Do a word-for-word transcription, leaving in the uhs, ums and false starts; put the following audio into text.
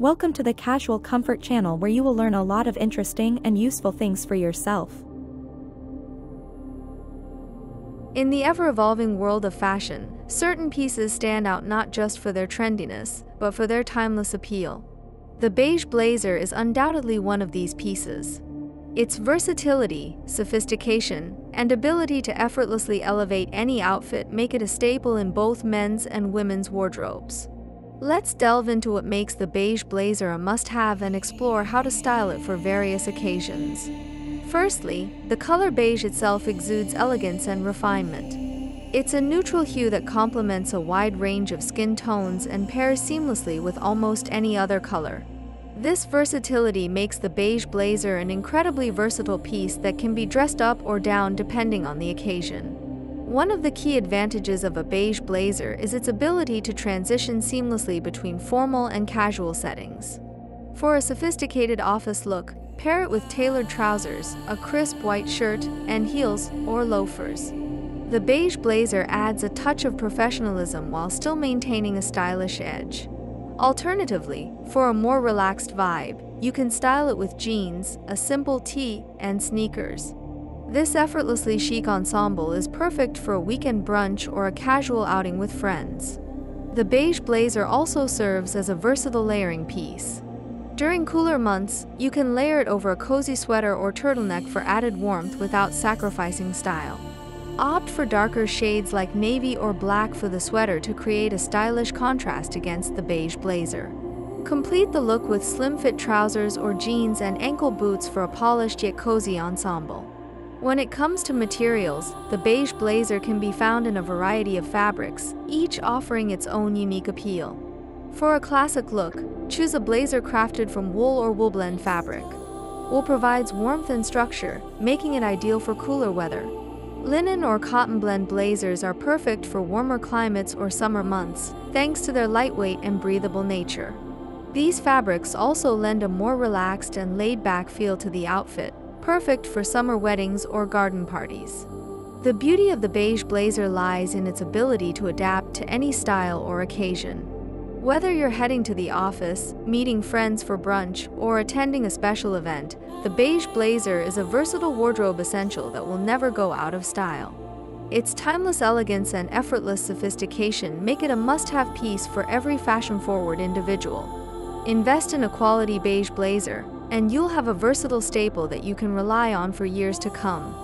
Welcome to the Casual Comfort channel, where you will learn a lot of interesting and useful things for yourself. In the ever-evolving world of fashion, certain pieces stand out not just for their trendiness, but for their timeless appeal. The beige blazer is undoubtedly one of these pieces. Its versatility, sophistication, and ability to effortlessly elevate any outfit make it a staple in both men's and women's wardrobes. Let's delve into what makes the beige blazer a must-have and explore how to style it for various occasions. Firstly, the color beige itself exudes elegance and refinement. It's a neutral hue that complements a wide range of skin tones and pairs seamlessly with almost any other color. This versatility makes the beige blazer an incredibly versatile piece that can be dressed up or down depending on the occasion. One of the key advantages of a beige blazer is its ability to transition seamlessly between formal and casual settings. For a sophisticated office look, pair it with tailored trousers, a crisp white shirt, and heels or loafers. The beige blazer adds a touch of professionalism while still maintaining a stylish edge. Alternatively, for a more relaxed vibe, you can style it with jeans, a simple tee, and sneakers. This effortlessly chic ensemble is perfect for a weekend brunch or a casual outing with friends. The beige blazer also serves as a versatile layering piece. During cooler months, you can layer it over a cozy sweater or turtleneck for added warmth without sacrificing style. Opt for darker shades like navy or black for the sweater to create a stylish contrast against the beige blazer. Complete the look with slim-fit trousers or jeans and ankle boots for a polished yet cozy ensemble. When it comes to materials, the beige blazer can be found in a variety of fabrics, each offering its own unique appeal. For a classic look, choose a blazer crafted from wool or wool blend fabric. Wool provides warmth and structure, making it ideal for cooler weather. Linen or cotton blend blazers are perfect for warmer climates or summer months, thanks to their lightweight and breathable nature. These fabrics also lend a more relaxed and laid-back feel to the outfit, perfect for summer weddings or garden parties. The beauty of the beige blazer lies in its ability to adapt to any style or occasion. Whether you're heading to the office, meeting friends for brunch, or attending a special event, the beige blazer is a versatile wardrobe essential that will never go out of style. Its timeless elegance and effortless sophistication make it a must-have piece for every fashion-forward individual. Invest in a quality beige blazer, and you'll have a versatile staple that you can rely on for years to come.